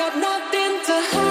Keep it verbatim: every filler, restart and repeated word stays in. got nothing to hide.